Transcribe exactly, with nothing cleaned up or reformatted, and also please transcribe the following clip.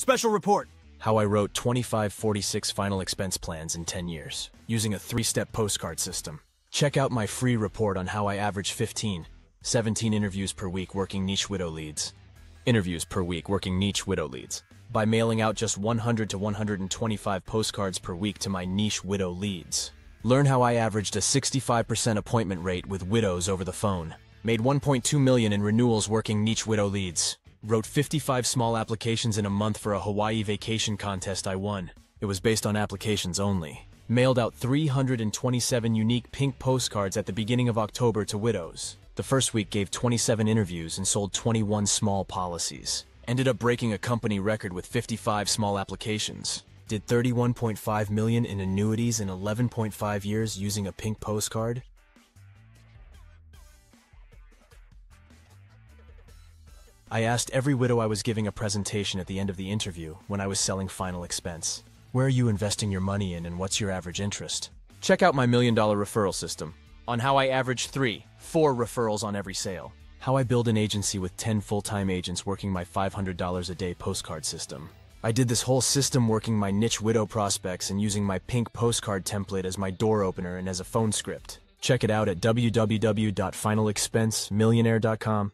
Special report. How I wrote twenty-five forty-six final expense plans in ten years, using a three-step postcard system. Check out my free report on how I average fifteen, seventeen interviews per week working niche widow leads. Interviews per week working niche widow leads. By mailing out just one hundred to one hundred twenty-five postcards per week to my niche widow leads. Learn how I averaged a sixty-five percent appointment rate with widows over the phone. Made one point two million dollars in renewals working niche widow leads. Wrote fifty-five small applications in a month for a Hawaii vacation contest I won. It was based on applications only. Mailed out three hundred twenty-seven unique pink postcards at the beginning of October to widows. The first week gave twenty-seven interviews and sold twenty-one small policies. Ended up breaking a company record with fifty-five small applications. Did thirty-one point five million dollars in annuities in eleven point five years using a pink postcard. I asked every widow I was giving a presentation at the end of the interview when I was selling final expense. Where are you investing your money in and what's your average interest? Check out my million dollar referral system on how I average three, four referrals on every sale. How I build an agency with ten full-time agents working my five hundred dollars a day postcard system. I did this whole system working my niche widow prospects and using my pink postcard template as my door opener and as a phone script. Check it out at w w w dot final expense millionaire dot com.